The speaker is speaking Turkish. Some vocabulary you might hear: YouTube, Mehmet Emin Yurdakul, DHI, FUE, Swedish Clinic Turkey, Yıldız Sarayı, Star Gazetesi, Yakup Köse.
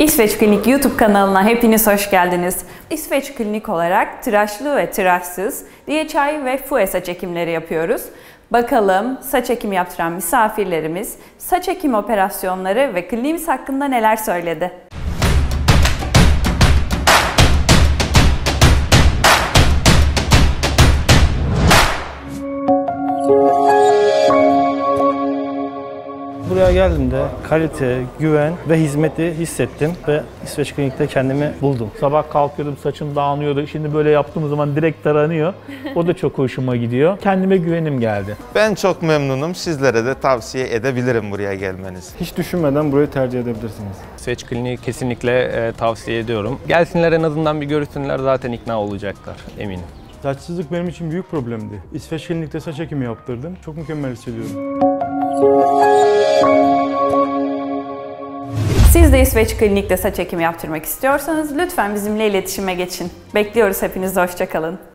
İsveç Klinik YouTube kanalına hepiniz hoş geldiniz. İsveç Klinik olarak tıraşlı ve tıraşsız DHI ve FUE saç ekimleri yapıyoruz. Bakalım saç ekimi yaptıran misafirlerimiz saç ekimi operasyonları ve kliniğimiz hakkında neler söyledi? Buraya geldiğimde kalite, güven ve hizmeti hissettim ve İsveç Klinik'te kendimi buldum. Sabah kalkıyordum, saçım dağınıyordu. Şimdi böyle yaptığım zaman direkt taranıyor. O da çok hoşuma gidiyor. Kendime güvenim geldi. Ben çok memnunum. Sizlere de tavsiye edebilirim buraya gelmenizi. Hiç düşünmeden burayı tercih edebilirsiniz. İsveç Klinik'i kesinlikle tavsiye ediyorum. Gelsinler, en azından bir görüşsünler, zaten ikna olacaklar eminim. Saçsızlık benim için büyük problemdi. İsveç Klinik'te saç ekimi yaptırdım. Çok mükemmel hissediyorum. Siz de İsveç Klinik'te saç ekimi yaptırmak istiyorsanız lütfen bizimle iletişime geçin. Bekliyoruz hepinizi, hoşça kalın.